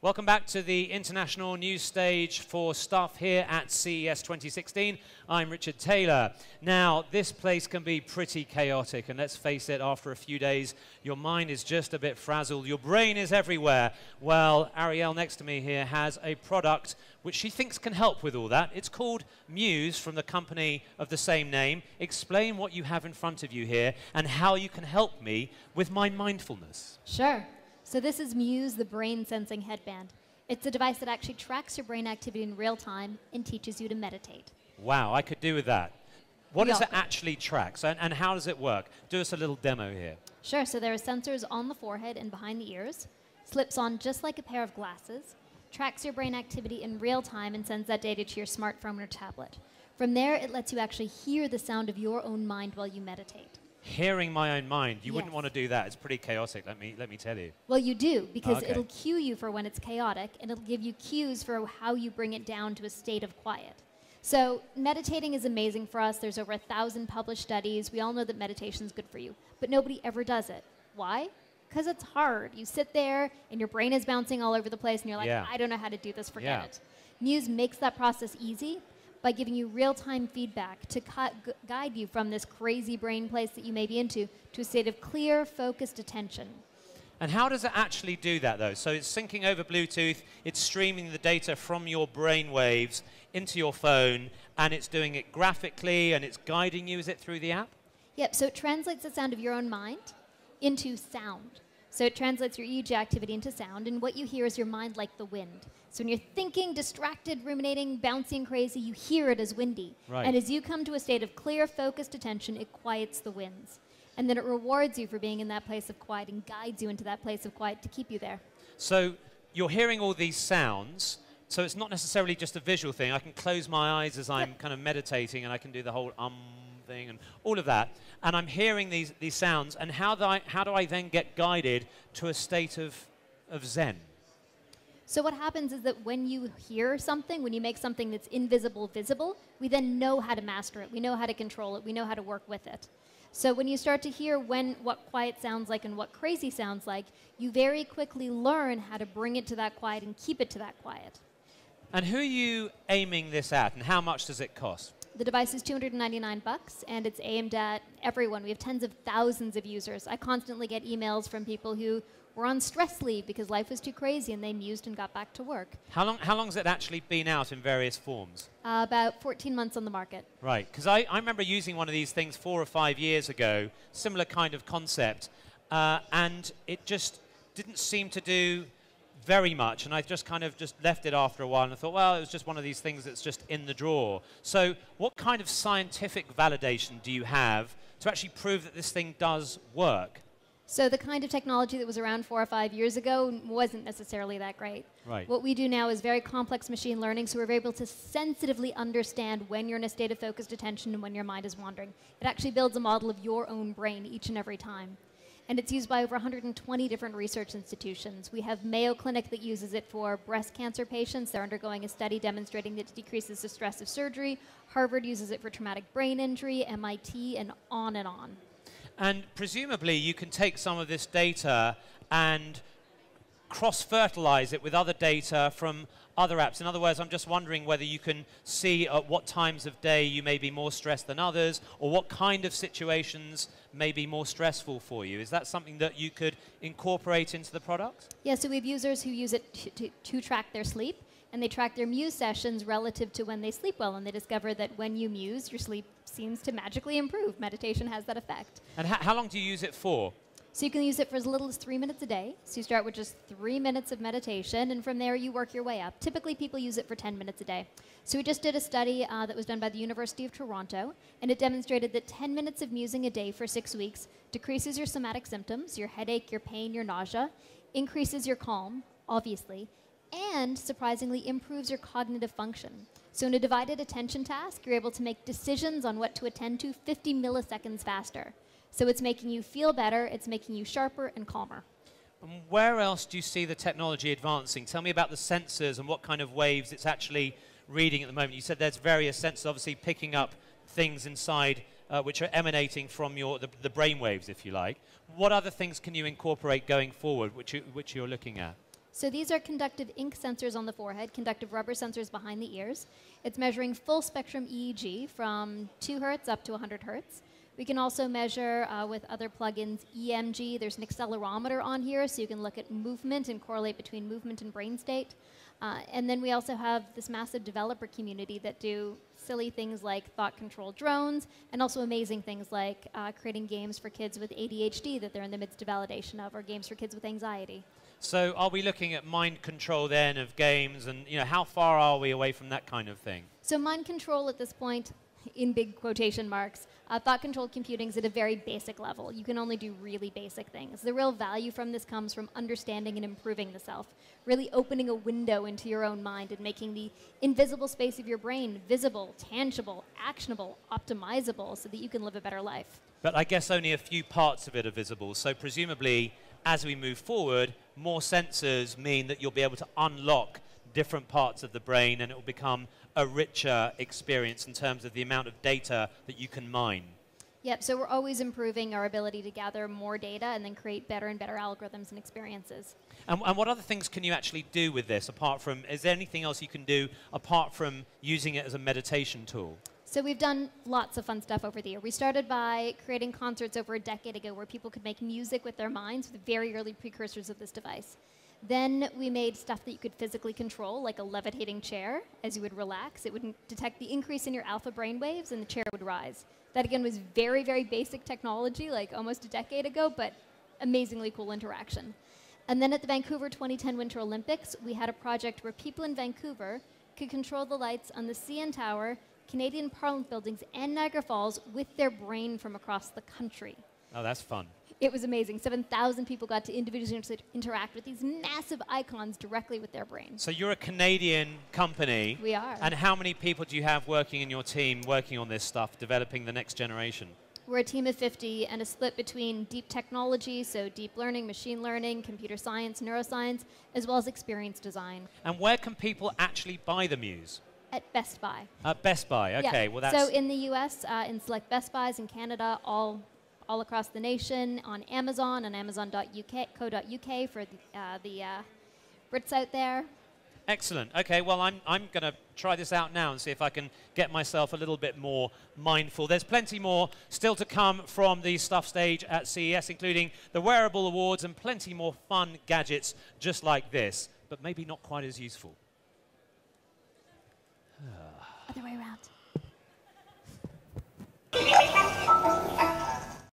Welcome back to the international news stage for Stuff here at CES 2016. I'm Richard Taylor. Now, this place can be pretty chaotic, and let's face it, after a few days, your mind is just a bit frazzled. Your brain is everywhere. Well, Arielle next to me here has a product which she thinks can help with all that. It's called Muse, from the company of the same name. Explain what you have in front of you here and how you can help me with my mindfulness. Sure. So this is Muse, the brain sensing headband. It's a device that actually tracks your brain activity in real time and teaches you to meditate. Wow, I could do with that. What does it actually track, and how does it work? Do us a little demo here. Sure, so there are sensors on the forehead and behind the ears, slips on just like a pair of glasses, tracks your brain activity in real time and sends that data to your smartphone or tablet. From there, it lets you actually hear the sound of your own mind while you meditate. Hearing my own mind, you wouldn't want to do that. It's pretty chaotic, let me tell you. Well, you do, because it'll cue you for when it's chaotic, and it'll give you cues for how you bring it down to a state of quiet. So meditating is amazing for us. There's over 1,000 published studies. We all know that meditation is good for you, but nobody ever does it. Why? Because it's hard. You sit there, and your brain is bouncing all over the place, and you're like, I don't know how to do this, forget it. Muse makes that process easy by giving you real-time feedback to guide you from this crazy brain place that you may be into to a state of clear, focused attention. And how does it actually do that, though? So it's syncing over Bluetooth, it's streaming the data from your brain waves into your phone, and it's doing it graphically, and it's guiding you. Is it through the app? Yep, so it translates the sound of your own mind into sound. So it translates your EEG activity into sound, and what you hear is your mind like the wind. So when you're thinking, distracted, ruminating, bouncing crazy, you hear it as windy. Right. And as you come to a state of clear, focused attention, it quiets the winds. And then it rewards you for being in that place of quiet and guides you into that place of quiet to keep you there. So you're hearing all these sounds, so it's not necessarily just a visual thing. I can close my eyes as I'm kind of meditating, and I can do the whole thing and all of that, and I'm hearing these sounds, and how do I then get guided to a state of Zen? So what happens is that when you hear something, when you make something that's invisible visible, we then know how to master it, we know how to control it, we know how to work with it. So when you start to hear what quiet sounds like and what crazy sounds like, you very quickly learn how to bring it to that quiet and keep it to that quiet. And who are you aiming this at, and how much does it cost? The device is $299, and it's aimed at everyone. We have tens of thousands of users. I constantly get emails from people who were on stress leave because life was too crazy, and they mused and got back to work. How long has it actually been out in various forms? About 14 months on the market. Right, because I remember using one of these things 4 or 5 years ago, similar kind of concept, and it just didn't seem to do very much, and I just kind of left it after a while, and I thought, well, it was just one of these things that's just in the drawer. So what kind of scientific validation do you have to actually prove that this thing does work? So the kind of technology that was around 4 or 5 years ago wasn't necessarily that great. Right. What we do now is very complex machine learning, so we're able to sensitively understand when you're in a state of focused attention and when your mind is wandering. It actually builds a model of your own brain each and every time. And it's used by over 120 different research institutions. We have Mayo Clinic that uses it for breast cancer patients. They're undergoing a study demonstrating that it decreases the stress of surgery. Harvard uses it for traumatic brain injury, MIT, and on and on. And presumably, you can take some of this data and cross-fertilize it with other data from other apps. In other words, I'm just wondering whether you can see at what times of day you may be more stressed than others, or what kind of situations may be more stressful for you. Is that something that you could incorporate into the product? Yeah, so we have users who use it to track their sleep, and they track their Muse sessions relative to when they sleep well, and they discover that when you muse, your sleep seems to magically improve. Meditation has that effect. And how long do you use it for? So you can use it for as little as 3 minutes a day. So you start with just 3 minutes of meditation, and from there you work your way up. Typically people use it for 10 minutes a day. So we just did a study that was done by the University of Toronto, and it demonstrated that 10 minutes of musing a day for 6 weeks decreases your somatic symptoms, your headache, your pain, your nausea, increases your calm, obviously, and surprisingly improves your cognitive function. So in a divided attention task, you're able to make decisions on what to attend to 50 milliseconds faster. So it's making you feel better, it's making you sharper and calmer. And where else do you see the technology advancing? Tell me about the sensors and what kind of waves it's actually reading at the moment. You said there's various sensors obviously picking up things inside which are emanating from the brain waves, if you like. What other things can you incorporate going forward, which you're looking at? So these are conductive ink sensors on the forehead, conductive rubber sensors behind the ears. It's measuring full spectrum EEG from 2 hertz up to 100 hertz. We can also measure with other plugins EMG. There's an accelerometer on here, so you can look at movement and correlate between movement and brain state. And then we also have this massive developer community that do silly things like thought-controlled drones, and also amazing things like creating games for kids with ADHD that they're in the midst of validation of, or games for kids with anxiety. So are we looking at mind control then of games, and how far are we away from that kind of thing? So mind control at this point, in big quotation marks, thought-controlled computing is at a very basic level. You can only do really basic things. The real value from this comes from understanding and improving the self, really opening a window into your own mind and making the invisible space of your brain visible, tangible, actionable, optimizable, so that you can live a better life. But I guess only a few parts of it are visible, so presumably, as we move forward, more sensors mean that you'll be able to unlock different parts of the brain, and it will become a richer experience in terms of the amount of data that you can mine. Yep, so we're always improving our ability to gather more data and then create better and better algorithms and experiences. And what other things can you actually do with this apart from, is there anything else you can do apart from using it as a meditation tool? So we've done lots of fun stuff over the year. We started by creating concerts over a decade ago where people could make music with their minds, with very early precursors of this device. Then we made stuff that you could physically control, like a levitating chair. As you would relax, it would detect the increase in your alpha brain waves, and the chair would rise. That, again, was very, very basic technology, like almost a decade ago, but amazingly cool interaction. And then at the Vancouver 2010 Winter Olympics, we had a project where people in Vancouver could control the lights on the CN Tower, Canadian Parliament buildings, and Niagara Falls with their brain from across the country. Oh, that's fun. It was amazing. 7,000 people got to individually interact with these massive icons directly with their brain. So you're a Canadian company. We are. And how many people do you have working in your team, working on this stuff, developing the next generation? We're a team of 50 and a split between deep technology, so deep learning, machine learning, computer science, neuroscience, as well as experience design. And where can people actually buy the Muse? At Best Buy. At Best Buy, okay. Yeah. Well, that's so in the US, in select Best Buys, in Canada, all across the nation, on Amazon and Amazon.co.uk for the Brits out there. Excellent. Okay, well, I'm going to try this out now and see if I can get myself a little bit more mindful. There's plenty more still to come from the Stuff stage at CES, including the Wearable Awards and plenty more fun gadgets just like this, but maybe not quite as useful. Other way around.